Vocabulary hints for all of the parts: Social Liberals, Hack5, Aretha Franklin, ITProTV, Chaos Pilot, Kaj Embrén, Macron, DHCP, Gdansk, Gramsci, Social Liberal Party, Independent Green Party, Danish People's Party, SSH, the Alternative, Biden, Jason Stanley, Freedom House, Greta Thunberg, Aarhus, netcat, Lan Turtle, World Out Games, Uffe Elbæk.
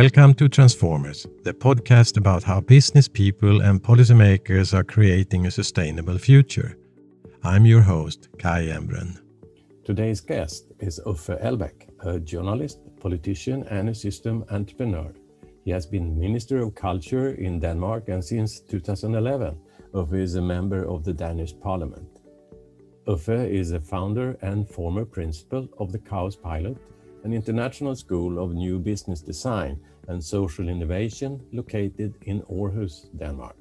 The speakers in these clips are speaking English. Welcome to Transformers, the podcast about how business people and policymakers are creating a sustainable future. I'm your host, Kaj Embrén. Today's guest is Uffe Elbæk, a journalist, politician and a system entrepreneur. He has been Minister of Culture in Denmark and since 2011, Uffe is a member of the Danish Parliament. Uffe is a founder and former principal of the Chaos Pilot, an international school of new business design and social innovation located in Aarhus, Denmark.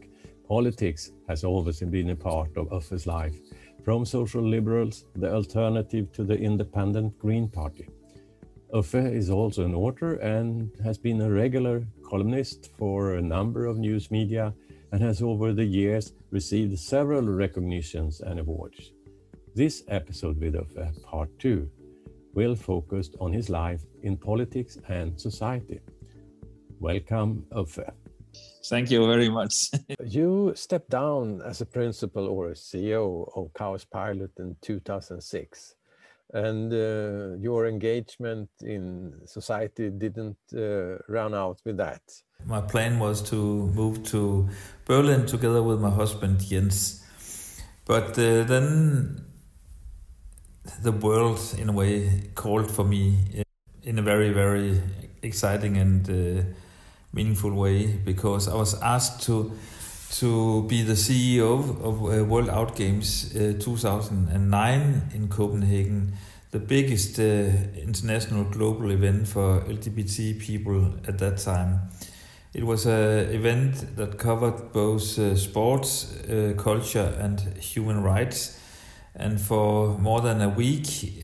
Politics has always been a part of Uffe's life, from social liberals, the alternative to the Independent Green Party. Uffe is also an author and has been a regular columnist for a number of news media and has over the years received several recognitions and awards. This episode with Uffe, part 2, will focus on his life in politics and society. Welcome, Uffe. Thank you very much. You stepped down as a principal or a CEO of Chaos Pilot in 2006, and your engagement in society didn't run out with that. My plan was to move to Berlin together with my husband, Jens. But then the world, in a way, called for me in a very, very exciting and meaningful way, because I was asked to be the CEO of World Out Games 2009 in Copenhagen, the biggest international global event for LGBT people at that time. It was an event that covered both sports, culture and human rights. And for more than a week,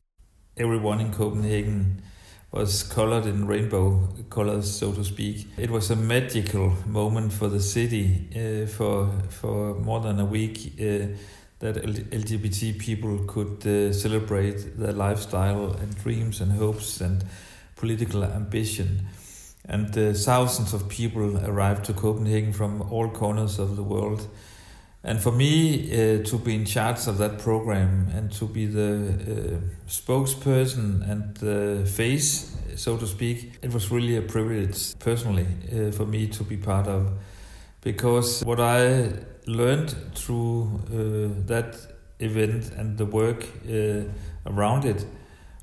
everyone in Copenhagen was colored in rainbow colors, so to speak. It was a magical moment for the city. For more than a week, that LGBT people could celebrate their lifestyle and dreams and hopes and political ambition. And thousands of people arrived to Copenhagen from all corners of the world. And for me to be in charge of that program and to be the spokesperson and the face, so to speak, it was really a privilege personally for me to be part of. Because what I learned through that event and the work around it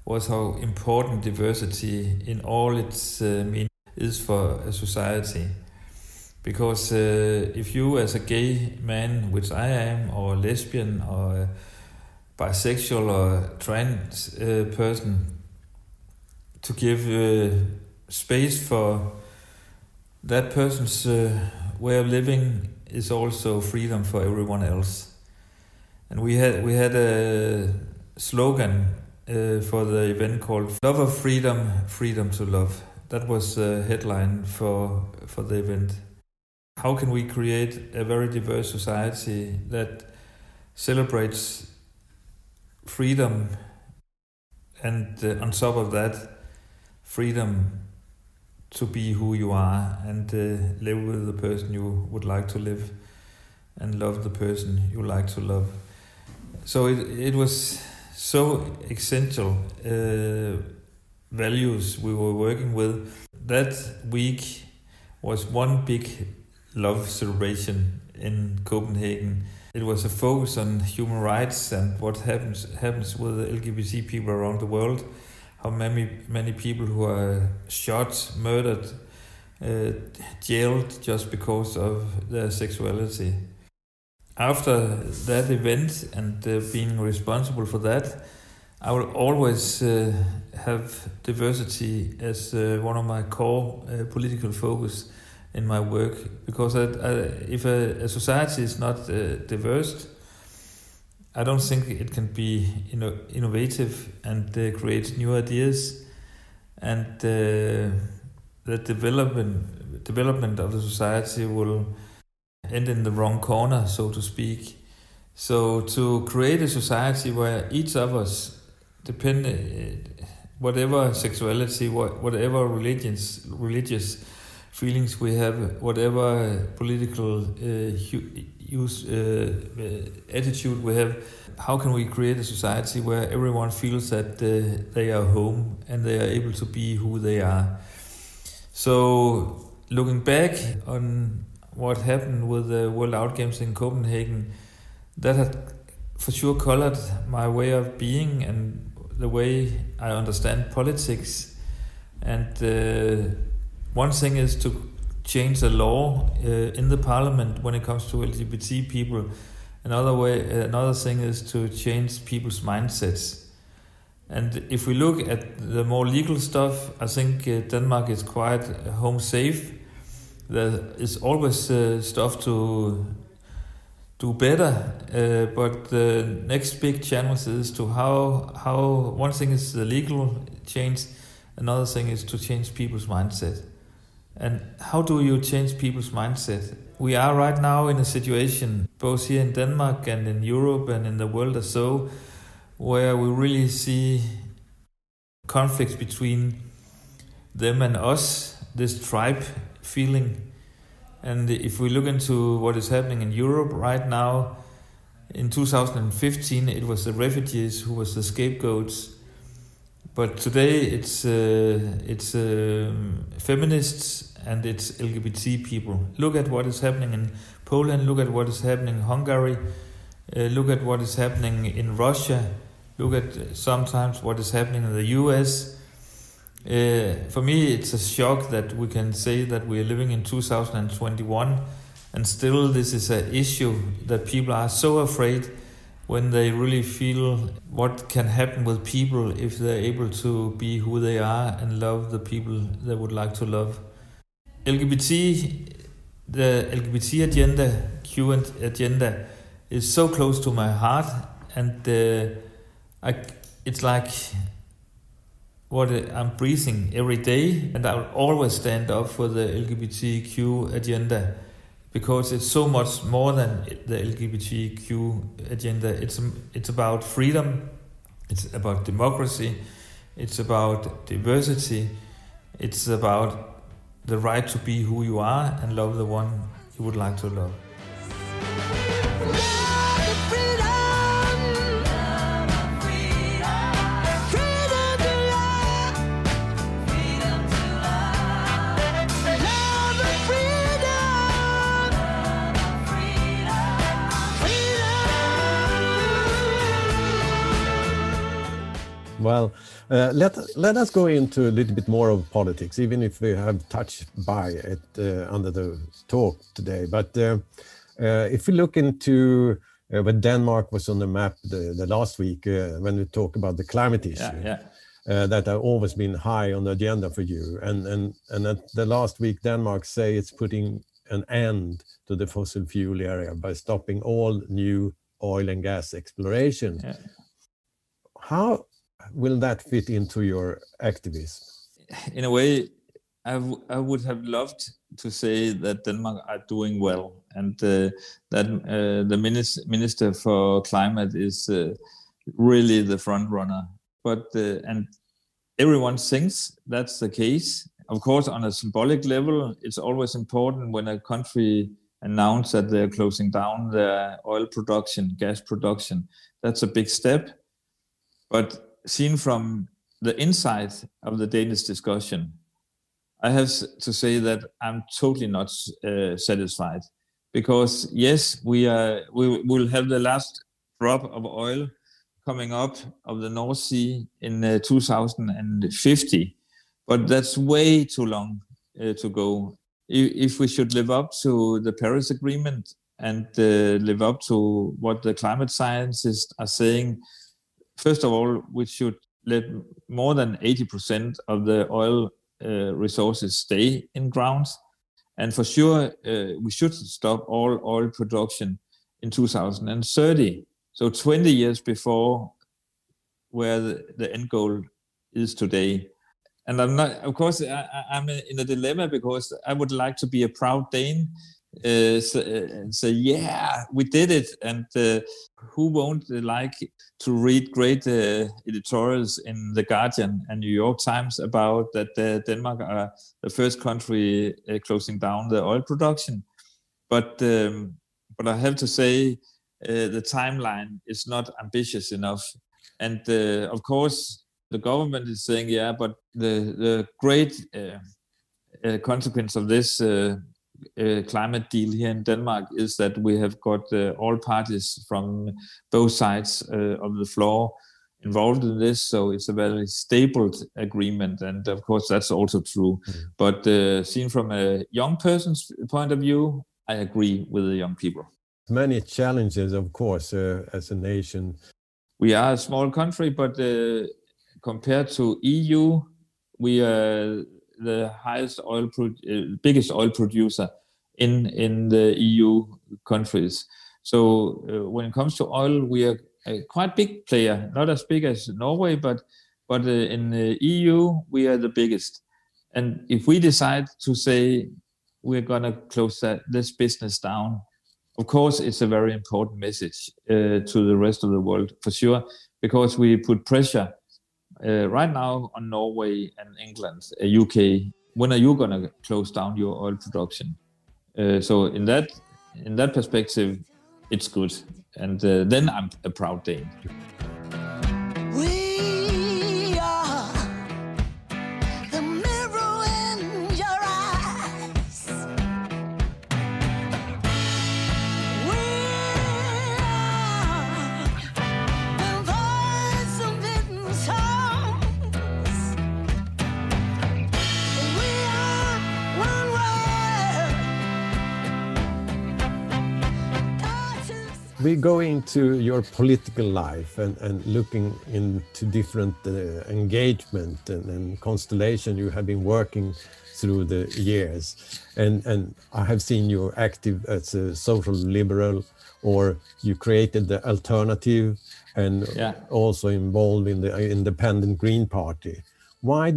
was how important diversity in all its meaning is for a society. Because if you as a gay man, which I am, or a lesbian, or a bisexual, or trans person, to give space for that person's way of living is also freedom for everyone else. And we had a slogan for the event called "Love of Freedom, Freedom to Love." That was the headline for the event. How can we create a very diverse society that celebrates freedom and on top of that, freedom to be who you are and live with the person you would like to live and love the person you like to love. So it was so essential values we were working with. That week was one big love celebration in Copenhagen. It was a focus on human rights and what happens with the LGBT people around the world. How many people who are shot, murdered, jailed just because of their sexuality. After that event and being responsible for that, I will always have diversity as one of my core political focus in my work, because if a society is not diverse, I don't think it can be innovative and create new ideas, and the development of the society will end in the wrong corner, so to speak. So to create a society where each of us, whatever sexuality, whatever religious feelings we have, whatever political attitude we have, how can we create a society where everyone feels that they are home and they are able to be who they are? So looking back on what happened with the World Out Games in Copenhagen, that had for sure colored my way of being and the way I understand politics. And one thing is to change the law in the parliament when it comes to LGBT people. Another thing is to change people's mindsets. And if we look at the more legal stuff, I think Denmark is quite home safe. There is always stuff to do better, but the next big challenge is to how one thing is the legal change, another thing is to change people's mindset. And how do you change people's mindset? We are right now in a situation, both here in Denmark and in Europe and in the world as so, where we really see conflicts between them and us, this tribe feeling. And if we look into what is happening in Europe right now, in 2015 it was the refugees who was the scapegoats, but today it's feminists and it's LGBT people. Look at what is happening in Poland, look at what is happening in Hungary, look at what is happening in Russia, look at sometimes what is happening in the US. For me it's a shock that we can say that we are living in 2021 and still this is an issue that people are so afraid when they really feel what can happen with people if they're able to be who they are and love the people they would like to love. The LGBT agenda, Q agenda, is so close to my heart, and it's like what I'm breathing every day, and I'll always stand up for the LGBTQ agenda because it's so much more than the LGBTQ agenda. It's about freedom, it's about democracy, it's about diversity, it's about the right to be who you are and love the one you would like to love. Well, let us go into a little bit more of politics, even if we have touched by it under the talk today. But if we look into when Denmark was on the map the last week, when we talk about the climate issue, that have always been high on the agenda for you. And at the last week, Denmark say it's putting an end to the fossil fuel area by stopping all new oil and gas exploration. Yeah. How will that fit into your activism? In a way, I would have loved to say that Denmark are doing well, and that the Minister for Climate is really the front runner. But and everyone thinks that's the case. Of course, on a symbolic level, it's always important when a country announces that they're closing down their oil production, gas production. That's a big step. But seen from the inside of the Danish discussion, I have to say that I'm totally not satisfied, because yes, we will have the last drop of oil coming up of the North Sea in 2050, but that's way too long to go. If we should live up to the Paris Agreement and live up to what the climate scientists are saying, first of all, we should let more than 80% of the oil resources stay in grounds. And for sure, we should stop all oil production in 2030. So 20 years before where the end goal is today. And I'm not, of course, I'm in a dilemma, because I would like to be a proud Dane and say, yeah, we did it, and who won't like to read great editorials in The Guardian and New York Times about that Denmark are the first country closing down the oil production? But I have to say the timeline is not ambitious enough, and of course the government is saying, yeah, but the great consequence of this climate deal here in Denmark is that we have got all parties from both sides of the floor involved in this, so it's a very stapled agreement, and of course that's also true. But seen from a young person's point of view, I agree with the young people. Many challenges, of course, as a nation. We are a small country, but compared to EU, we are the highest oil, biggest oil producer in the EU countries. So when it comes to oil, we are a quite big player, not as big as Norway, but in the EU, we are the biggest. And if we decide to say we're going to close this business down, of course, it's a very important message to the rest of the world, for sure, because we put pressure right now on Norway and England, UK. When are you going to close down your oil production? So in that perspective, it's good. And then I'm a proud Dane. We go into your political life and looking into different engagement and constellation you have been working through the years. And I have seen you're active as a social liberal, or you created the Alternative, and also involved in the Independent Green Party. Why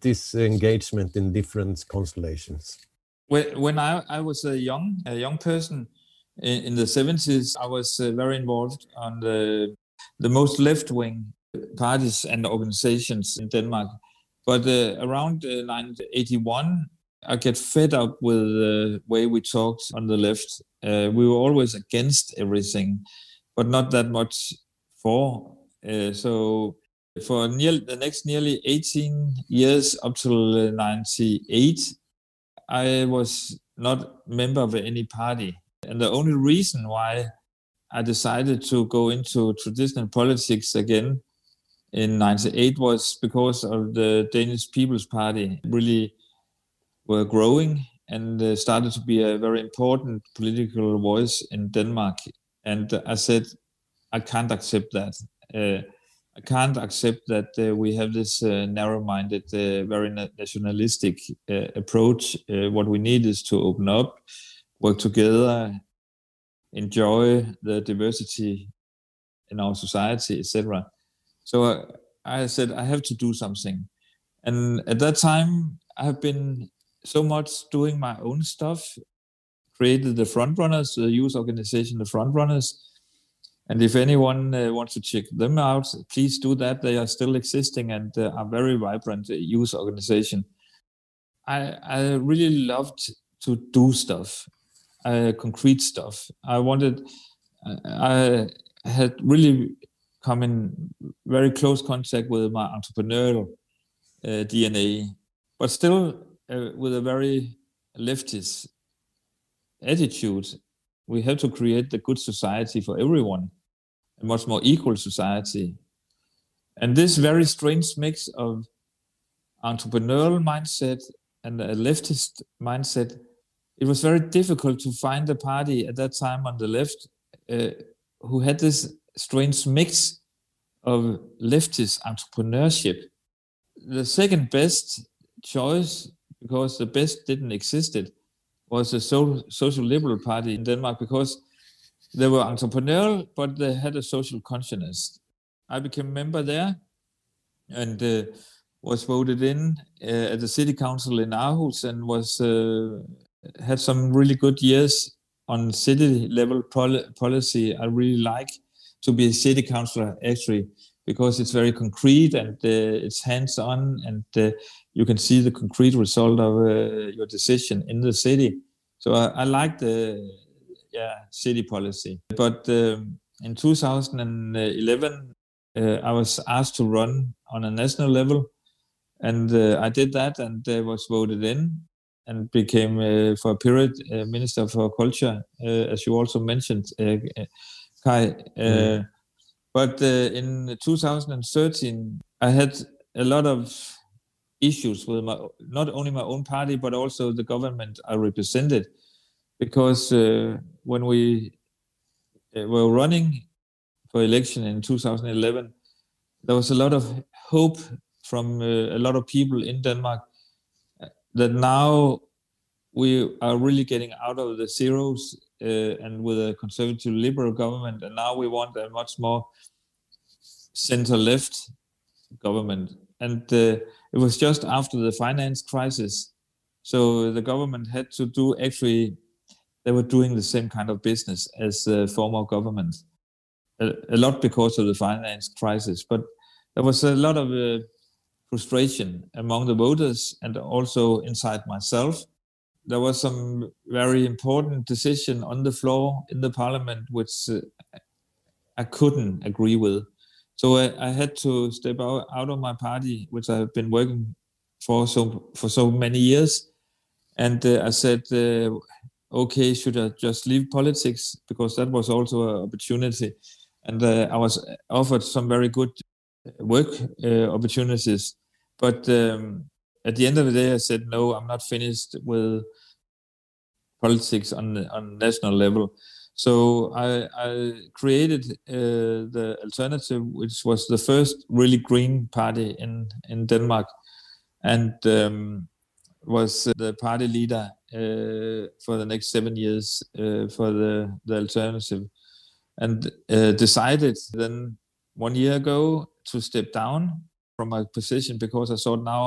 this engagement in different constellations? When I was a young person, in the 70s, I was very involved on the most left-wing parties and organizations in Denmark. But around 1981, I get fed up with the way we talked on the left. We were always against everything, but not that much for. So for the next nearly 18 years, up till 98, I was not a member of any party. And the only reason why I decided to go into traditional politics again in 1998 was because of the Danish People's Party really were growing and started to be a very important political voice in Denmark. And I said, I can't accept that. I can't accept that we have this narrow-minded, very nationalistic approach. What we need is to open up, work together, enjoy the diversity in our society, etc. So I said, I have to do something. And at that time, I have been so much doing my own stuff, created the Front Runners, the youth organization, the Front Runners. And if anyone wants to check them out, please do that. They are still existing and are very vibrant youth organization. I really loved to do stuff. Concrete stuff. I had really come in very close contact with my entrepreneurial DNA, but still with a very leftist attitude. We have to create the good society for everyone, a much more equal society. And this very strange mix of entrepreneurial mindset and a leftist mindset, it was very difficult to find a party at that time on the left who had this strange mix of leftist entrepreneurship. The second best choice, because the best didn't exist, was the Social Liberal Party in Denmark, because they were entrepreneurial, but they had a social consciousness. I became a member there and was voted in at the city council in Aarhus, and was... had some really good years on city level policy. I really like to be a city councillor, actually, because it's very concrete and it's hands-on, and you can see the concrete result of your decision in the city. So I like the city policy. But in 2011, I was asked to run on a national level And I did that, and was voted in, and became for a period Minister for Culture, as you also mentioned, Kaj. But in 2013, I had a lot of issues with not only my own party, but also the government I represented, because when we were running for election in 2011, there was a lot of hope from a lot of people in Denmark that now we are really getting out of the zeros and with a conservative liberal government, and now we want a much more center-left government. And it was just after the finance crisis, so the government had to do, actually they were doing the same kind of business as the former government, a lot because of the finance crisis. But there was a lot of frustration among the voters and also inside myself. There was some very important decision on the floor in the parliament which I couldn't agree with. So I had to step out of my party, which I've been working for so many years. And I said, okay, should I just leave politics? Because that was also an opportunity. And I was offered some very good work opportunities. But at the end of the day, I said, no, I'm not finished with politics on national level. So I created the Alternative, which was the first really green party in Denmark, and was the party leader for the next 7 years for the Alternative, and decided then 1 year ago to step down from my position, because I thought, now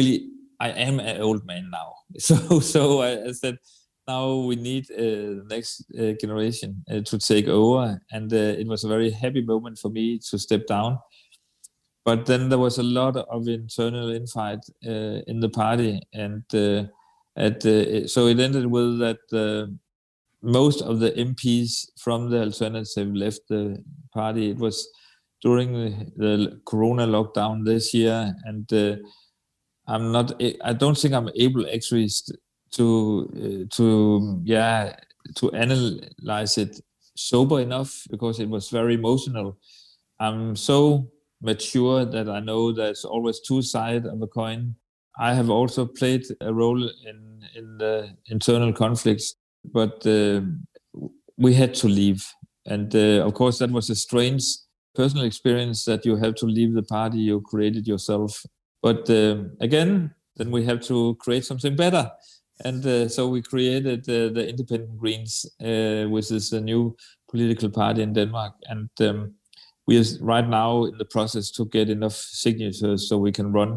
I am an old man now. So I said, now we need the next generation to take over. And it was a very happy moment for me to step down. But then there was a lot of internal infight in the party. And so it ended with that most of the MPs from the Alternative left the party. It was during the Corona lockdown this year. And I don't think I'm able actually to analyze it sober enough, because it was very emotional. I'm so mature that I know there's always two sides of a coin. I have also played a role in the internal conflicts, but we had to leave. And of course, that was a strange personal experience, that you have to leave the party you created yourself. But again, then we have to create something better. And so we created the Independent Greens, which is a new political party in Denmark. And we are right now in the process to get enough signatures so we can run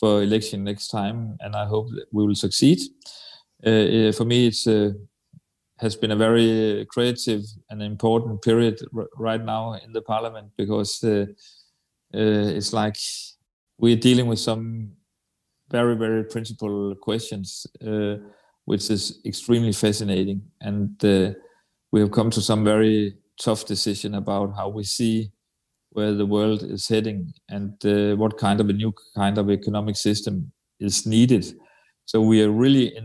for election next time. And I hope that we will succeed. For me, it has been a very creative and important period right now in the parliament, because it's like we're dealing with some very, very principal questions, which is extremely fascinating. And we have come to some very tough decision about how we see where the world is heading, and what kind of a new kind of economic system is needed. So we are really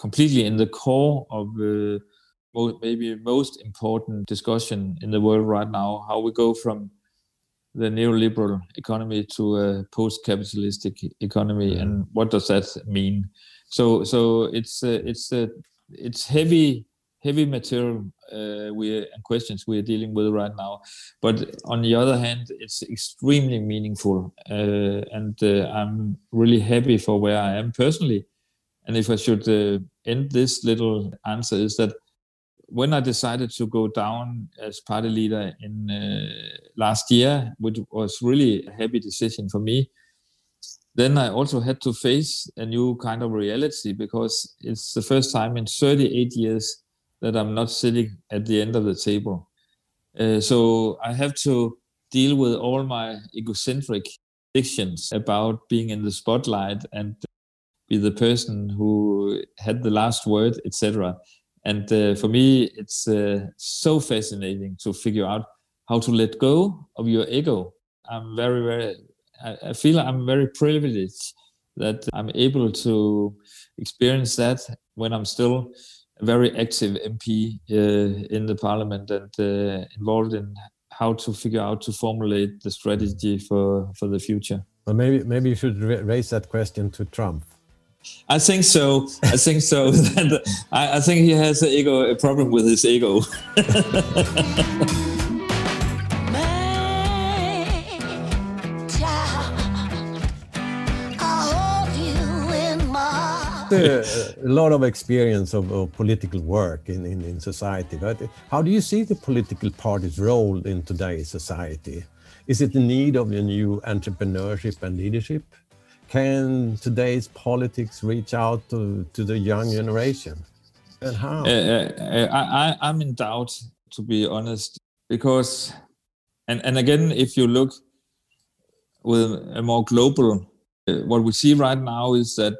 completely in the core of maybe most important discussion in the world right now, how we go from the neoliberal economy to a post-capitalistic economy, and what does that mean? So it's heavy material and questions we are dealing with right now. But on the other hand, it's extremely meaningful, and I'm really happy for where I am personally. And if I should end this little answer, is that when I decided to go down as party leader in last year, which was really a heavy decision for me, then I also had to face a new kind of reality, because it's the first time in 38 years that I'm not sitting at the end of the table. So I have to deal with all my egocentric dictions about being in the spotlight and be the person who had the last word, etc. And for me, it's so fascinating to figure out how to let go of your ego. I'm very, very I feel I'm very privileged that I'm able to experience that when I'm still a very active MP in the parliament and involved in how to figure out to formulate the strategy for the future. Well, maybe you should raise that question to Trump. I think so. I think so. I think he has a problem with his ego. A lot of experience of political work in society. But how do you see the political party's role in today's society? Is it the need of a new entrepreneurship and leadership? Can today's politics reach out to the young generation? And how? I'm in doubt, to be honest, because, and again, if you look with a more global, what we see right now is that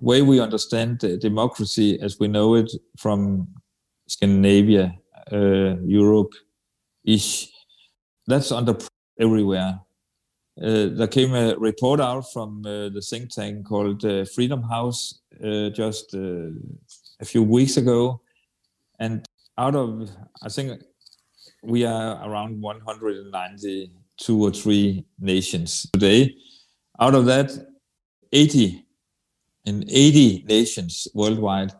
way we understand democracy as we know it from Scandinavia, Europe-ish, that's under everywhere. There came a report out from the think tank called Freedom House just a few weeks ago. And out of, I think we are around 192 or 3 nations today. Out of that, 80 nations worldwide,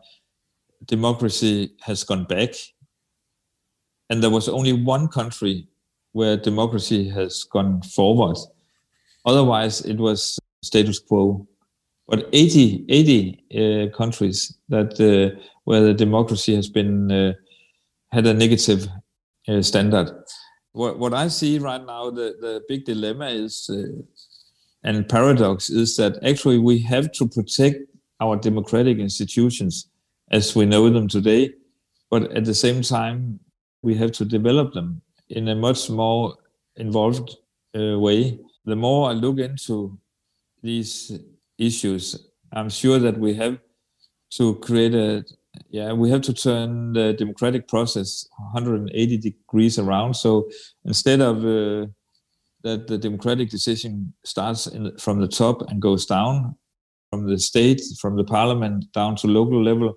democracy has gone back. And there was only one country where democracy has gone forward. Otherwise, it was status quo. But 80 countries that where the democracy has been had a negative standard. What I see right now, the big dilemma is and paradox is that actually we have to protect our democratic institutions as we know them today, but at the same time we have to develop them in a much more involved way. The more I look into these issues, I'm sure that we have to create we have to turn the democratic process 180 degrees around. So instead of that the democratic decision starts from the top and goes down, from the state, from the parliament, down to local level,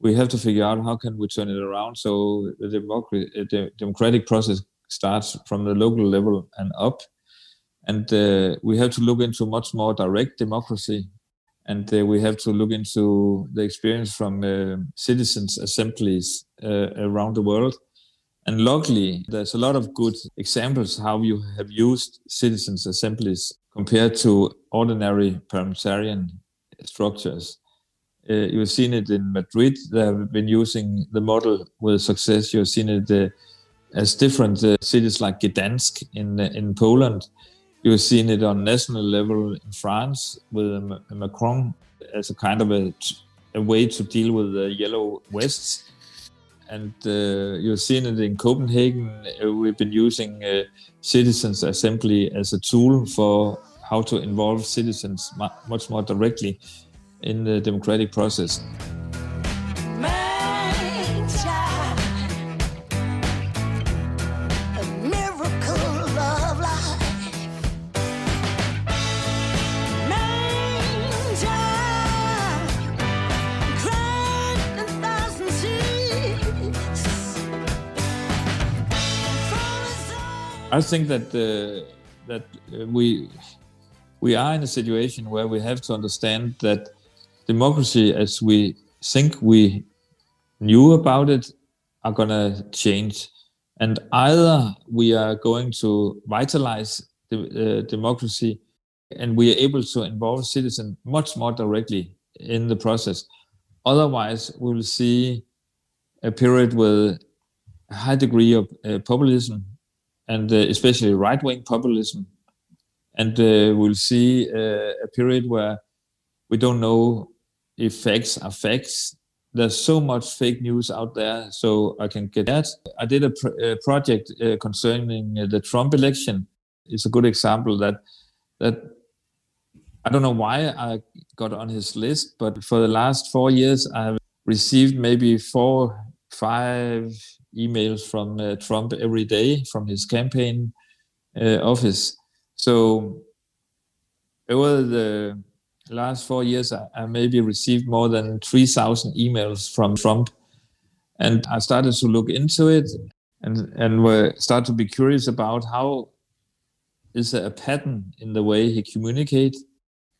we have to figure out how can we turn it around so the democratic process starts from the local level and up. And we have to look into much more direct democracy, and we have to look into the experience from citizens' assemblies around the world. And luckily, there's a lot of good examples how you have used citizens' assemblies compared to ordinary parliamentarian structures. You've seen it in Madrid. They have been using the model with success. You've seen it as different cities like Gdansk in Poland. You've seen it on national level in France with Macron as a kind of a way to deal with the yellow vests. And you've seen it in Copenhagen. We've been using citizens' assembly as a tool for how to involve citizens much more directly in the democratic process. I think that we are in a situation where we have to understand that democracy, as we think we knew about it, are going to change, and either we are going to vitalize the democracy, and we are able to involve citizens much more directly in the process. Otherwise, we will see a period with a high degree of populism. And especially right-wing populism. And we'll see a period where we don't know if facts are facts. There's so much fake news out there, so I can get that. I did a project concerning the Trump election. It's a good example that I don't know why I got on his list, but for the last 4 years, I have received maybe 4, 5 emails from Trump every day from his campaign office. So over the last 4 years, I maybe received more than 3,000 emails from Trump. And I started to look into it and start to be curious about how is there a pattern in the way he communicates.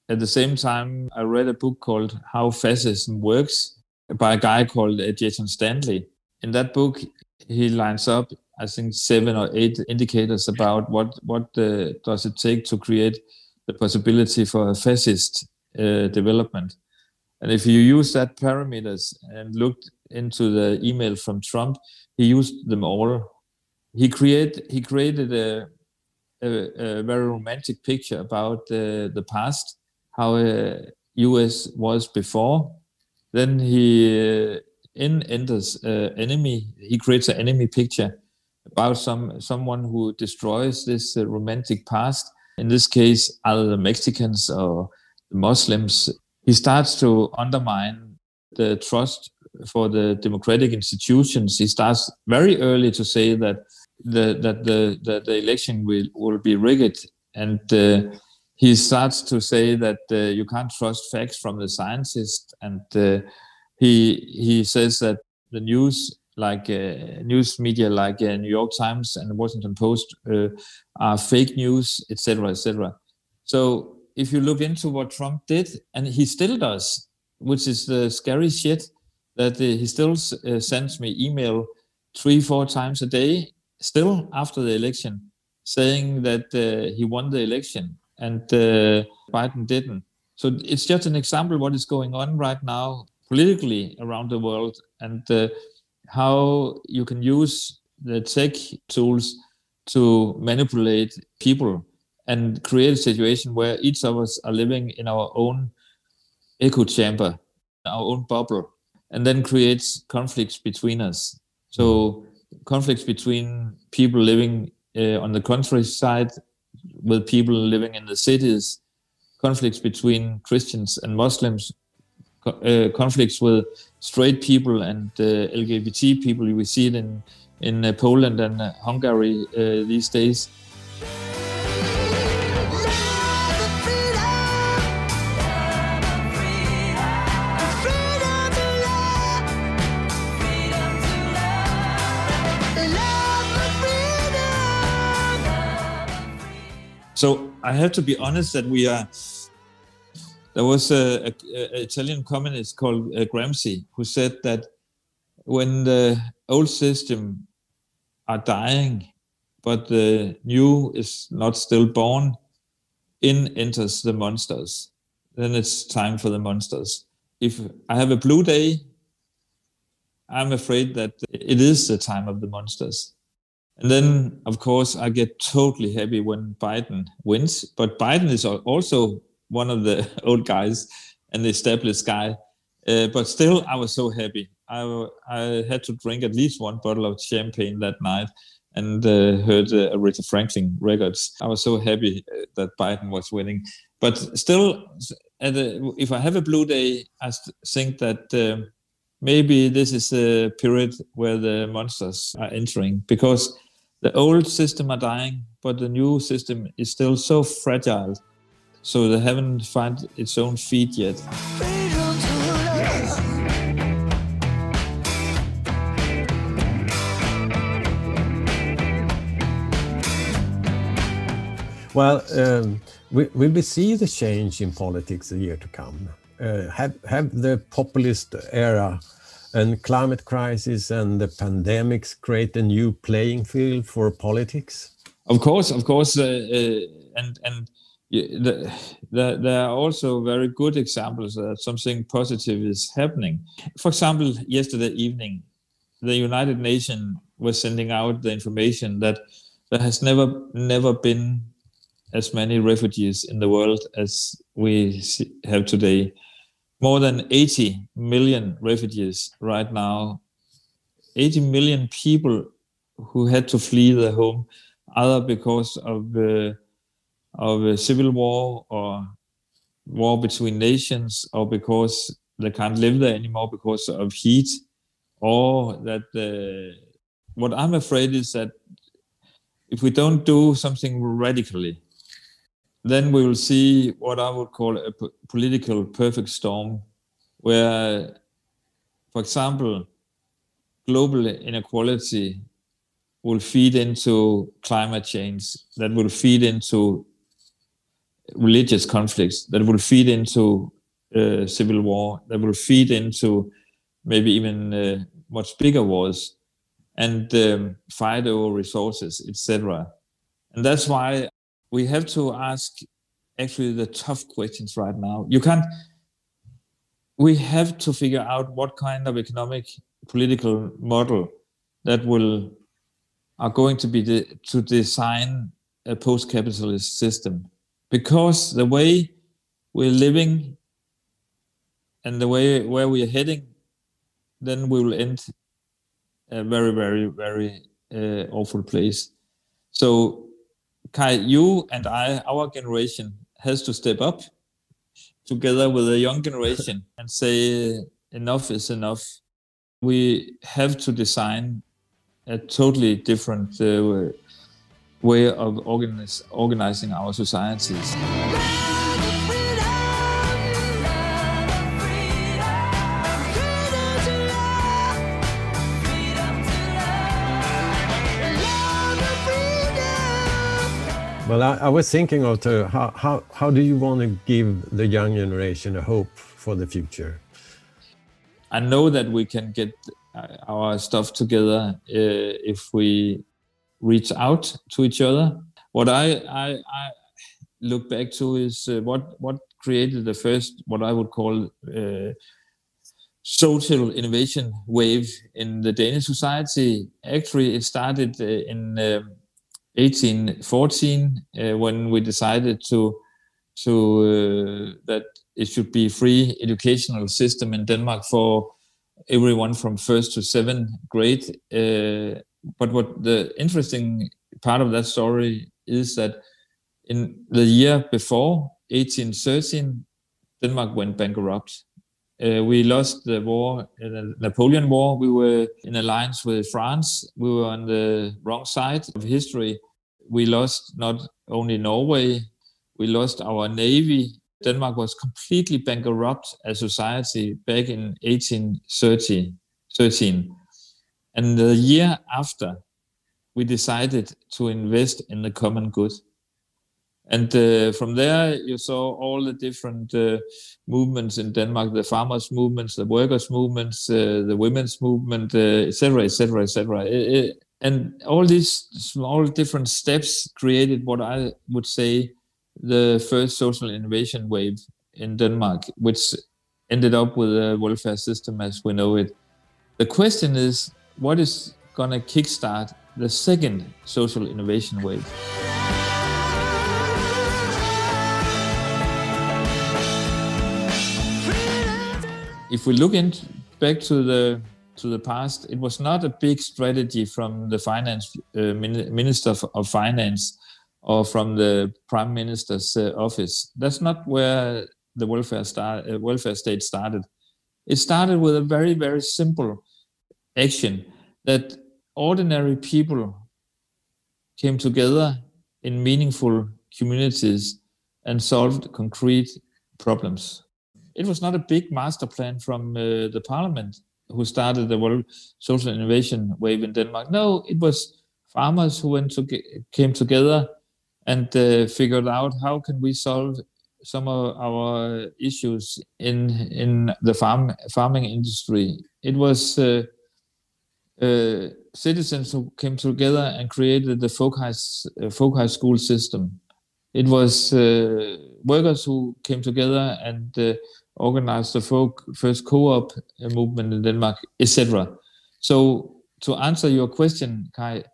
At the same time, I read a book called How Fascism Works by a guy called Jason Stanley. In that book, he lines up, I think, 7 or 8 indicators about what does it take to create the possibility for a fascist development. And if you use that parameters and looked into the email from Trump, he used them all. He created a very romantic picture about the past, how U.S. was before. Then he enters enemy. He creates an enemy picture about someone who destroys this romantic past. In this case, either the Mexicans or the Muslims. He starts to undermine the trust for the democratic institutions. He starts very early to say that the election will be rigged, and he starts to say that you can't trust facts from the scientists, and he says that the news, like news media like New York Times and the Washington Post, are fake news, etc., etc. So if you look into what Trump did, and he still does, which is the scary shit, that he still sends me email 3-4 times a day, still after the election, saying that he won the election and Biden didn't. So it's just an example of what is going on right now politically around the world, and how you can use the tech tools to manipulate people and create a situation where each of us are living in our own echo chamber, our own bubble, and then creates conflicts between us. So conflicts between people living on the countryside with people living in the cities, conflicts between Christians and Muslims, conflicts with straight people and LGBT people. We see it in Poland and Hungary these days. So I have to be honest that we are. There was an Italian communist called Gramsci who said that when the old system are dying, but the new is not still born, in enters the monsters. Then it's time for the monsters. If I have a blue day, I'm afraid that it is the time of the monsters. And then, of course, I get totally happy when Biden wins. But Biden is also one of the old guys and the established guy. But still, I was so happy. I had to drink at least one bottle of champagne that night and heard Aretha Franklin records. I was so happy that Biden was winning. But still, if I have a blue day, I think that maybe this is a period where the monsters are entering, because the old system are dying, but the new system is still so fragile, so they haven't found its own feet yet. Well, will we see the change in politics a year to come? Have the populist era and climate crisis and the pandemics create a new playing field for politics? Of course, and there are also very good examples that something positive is happening. For example, yesterday evening, the United Nations was sending out the information that there has never been as many refugees in the world as we have today. More than 80 million refugees right now, 80 million people who had to flee their home, either because of a civil war or war between nations, or because they can't live there anymore because of heat, or that what I'm afraid is that if we don't do something radically, then we will see what I would call a political perfect storm, where, for example, global inequality will feed into climate change, that will feed into religious conflicts, that will feed into civil war, that will feed into maybe even much bigger wars, and fight over resources, etc. And that's why we have to ask actually the tough questions right now. We have to figure out what kind of economic political model that are going to be to design a post-capitalist system. Because the way we're living and the way where we are heading, then we will end a very, very, very awful place. So, Kai, you and I, our generation, has to step up together with the young generation and say enough is enough. We have to design a totally different way of organizing our societies. Well, I was thinking of how do you want to give the young generation a hope for the future? I know that we can get our stuff together if we reach out to each other. What I look back to is what created the first, what I would call, social innovation wave in the Danish society. Actually, it started in 1814 when we decided that it should be free educational system in Denmark for everyone from 1st to 7th grade. But what the interesting part of that story is that in the year before, 1813, Denmark went bankrupt. We lost the war, the Napoleon War. We were in alliance with France. We were on the wrong side of history. We lost not only Norway, we lost our navy. Denmark was completely bankrupt as society back in 1813. And the year after, we decided to invest in the common good. And from there, you saw all the different movements in Denmark, the farmers' movements, the workers' movements, the women's movement, etc., etc., etc. And all these small different steps created what I would say the first social innovation wave in Denmark, which ended up with a welfare system as we know it. The question is, what is going to kickstart the second social innovation wave? If we look back to the past, it was not a big strategy from the finance minister of finance or from the prime minister's office. That's not where the welfare state started. It started with a very, very simple action that ordinary people came together in meaningful communities and solved concrete problems. It was not a big master plan from the parliament who started the world social innovation wave in Denmark. No, it was farmers who came together and figured out how can we solve some of our issues in the farming industry. It was citizens who came together and created the folk high school system. It was workers who came together and organized the first co-op movement in Denmark, etc. So to answer your question, Kai,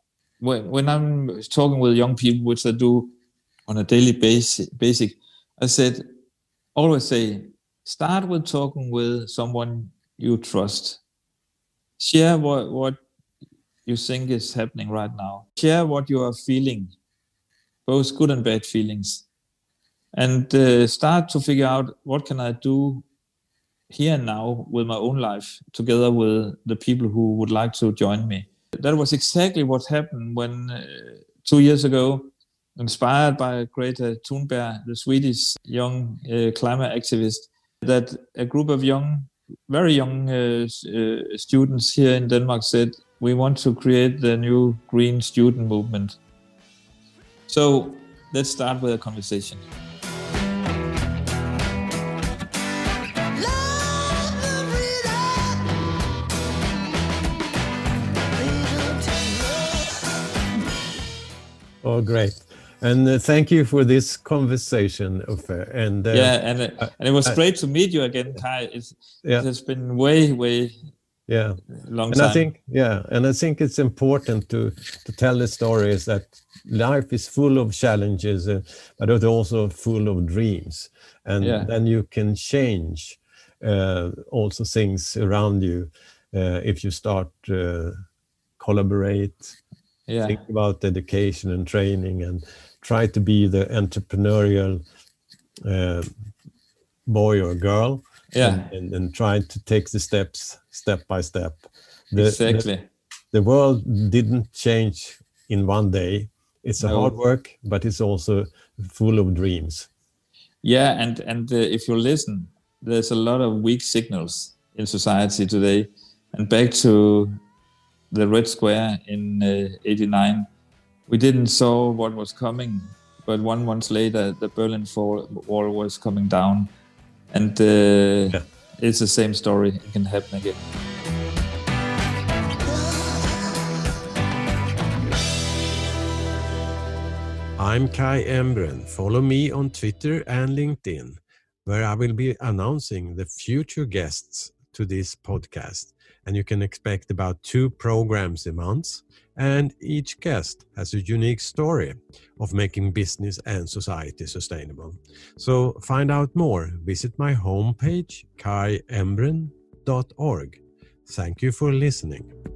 when I'm talking with young people, which I do on a daily basis, I always say, start with talking with someone you trust. Share what you think is happening right now. Share what you are feeling, both good and bad feelings. And start to figure out what can I do here and now with my own life, together with the people who would like to join me. That was exactly what happened when 2 years ago inspired by Greta Thunberg, the Swedish young climate activist, that a group of young, very young students here in Denmark said, we want to create the new green student movement. So let's start with a conversation. Oh, great. And thank you for this conversation, Uffe. And and it was great to meet you again, Kaj. It has been way long time. And I think it's important to tell the stories that life is full of challenges, but it's also full of dreams. And then you can change also things around you if you start collaborate. Yeah. Think about education and training and try to be the entrepreneurial boy or girl and try to take the steps step by step. The world didn't change in one day. It's hard work, but it's also full of dreams. Yeah, and if you listen, there's a lot of weak signals in society today. And back to the Red Square in 89. We didn't saw what was coming, but 1 month later, the Berlin Wall was coming down. And it's the same story. It can happen again. I'm Kaj Embrén. Follow me on Twitter and LinkedIn, where I will be announcing the future guests to this podcast. And you can expect about 2 programs a month. And each guest has a unique story of making business and society sustainable. So find out more. Visit my homepage, kajembrén.org. Thank you for listening.